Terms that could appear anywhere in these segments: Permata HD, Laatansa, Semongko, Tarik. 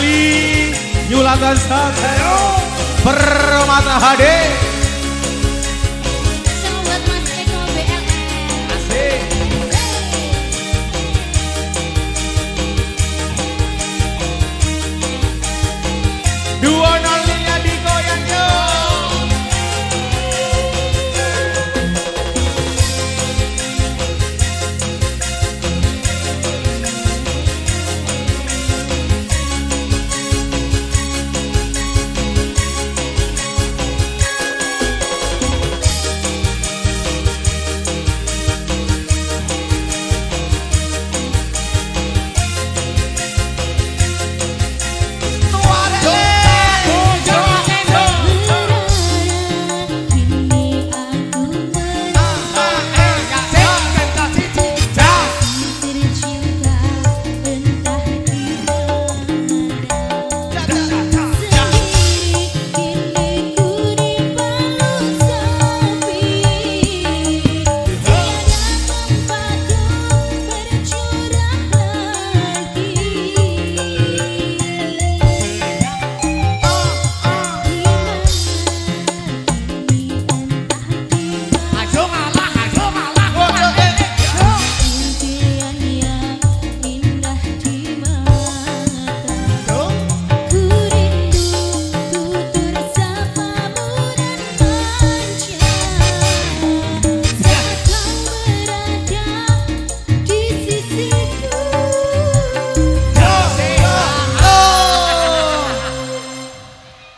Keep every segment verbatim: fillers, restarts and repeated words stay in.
kembali Laatansa Permata H D.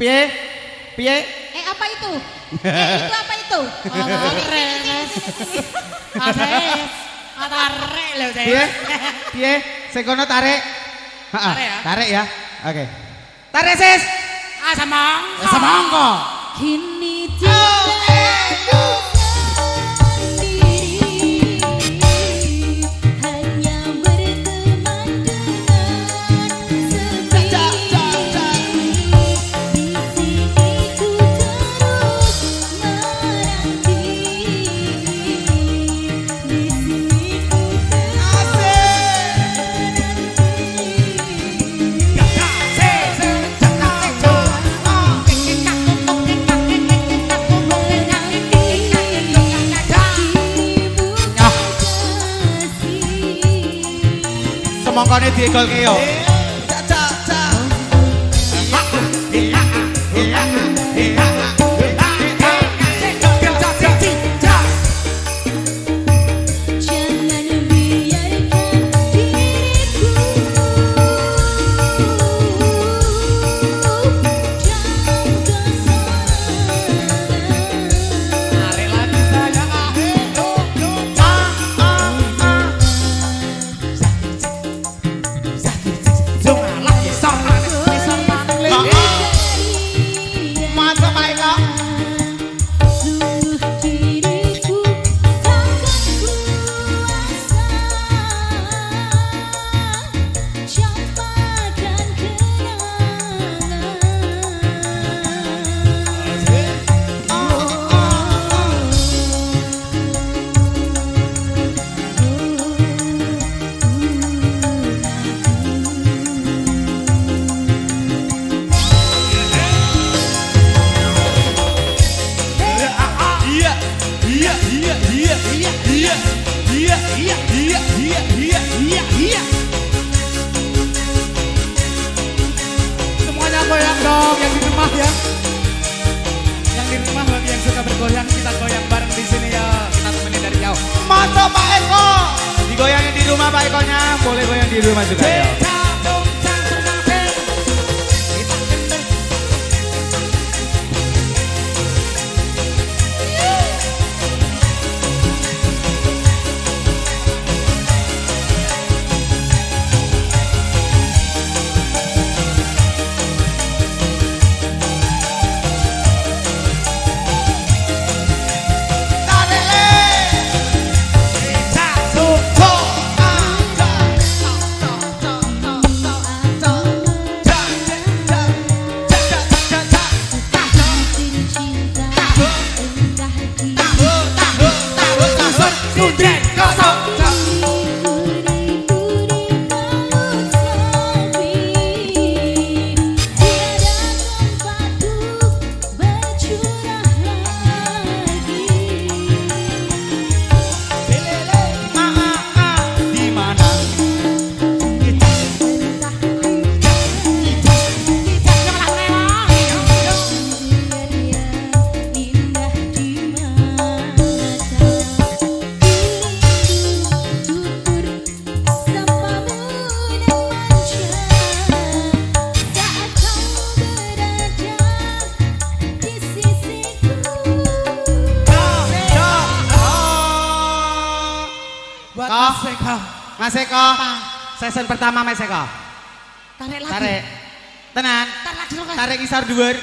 Piye? Piye? Eh apa itu? Eh itu apa itu? Tarik. Tarik. Tarik lho saya. Piye? Piye? Sekono tarik. Tarik ya? Tarik ya. Oke. Tarik sis. Ah semongko. Semongko. Kini cinta. Semongko ini diegol keyo. Boleh goyang di rumah juga ya. Buat Mas Eko. Mas Eko. Season pertama Mas Eko. Tarik lagi. Tarik. Tenan. Tarik lagi. Tarik isar duar.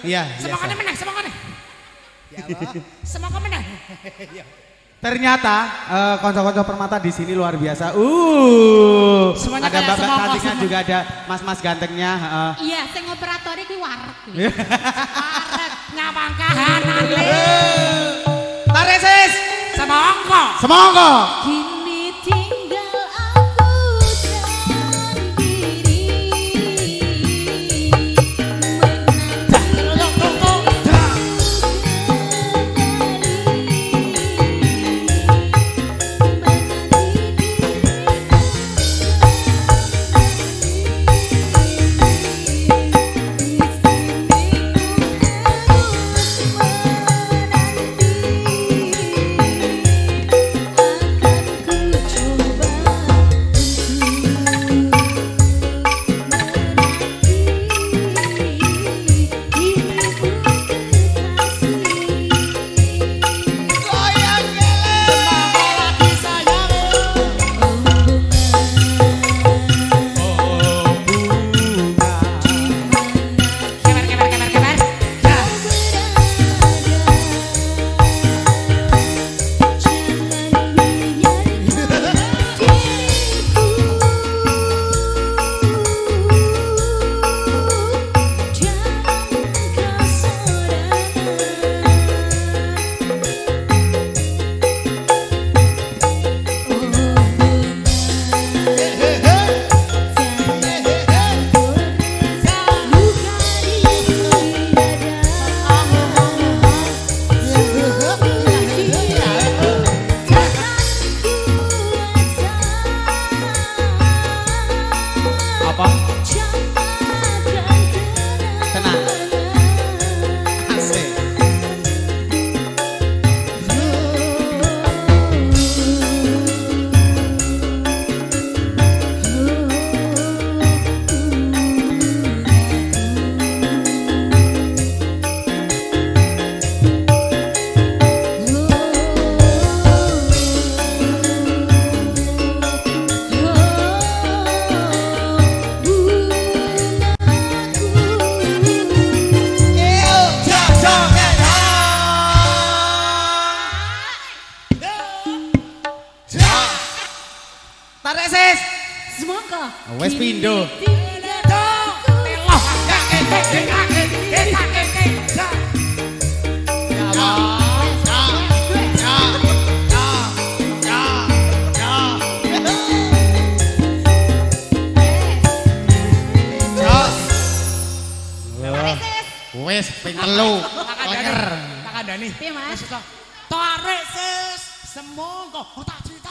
Iya. Semongko menang, semongko menang. Ya Allah. Semongko menang. Iya. Ternyata uh, konco-konco Permata di sini luar biasa. Uh, semuanya ada Mbak cantiknya juga, ada mas-mas gantengnya. Uh. Iya, sing operator iki wareg. Wareg ngawangkahanan le. Tarik sis. Semongko. Semongko. Gini tinggal aku sendiri. Tarik sis, Semongko. Oh tak cerita